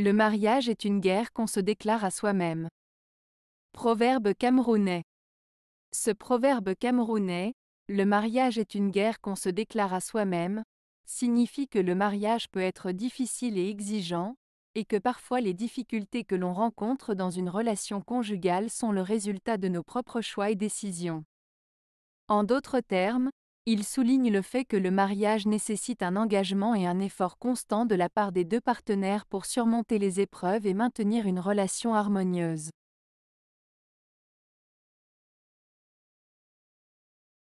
Le mariage est une guerre qu'on se déclare à soi-même. Proverbe camerounais. Ce proverbe camerounais, le mariage est une guerre qu'on se déclare à soi-même, signifie que le mariage peut être difficile et exigeant, et que parfois les difficultés que l'on rencontre dans une relation conjugale sont le résultat de nos propres choix et décisions. En d'autres termes, il souligne le fait que le mariage nécessite un engagement et un effort constant de la part des deux partenaires pour surmonter les épreuves et maintenir une relation harmonieuse.